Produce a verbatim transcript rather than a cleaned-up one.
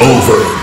over.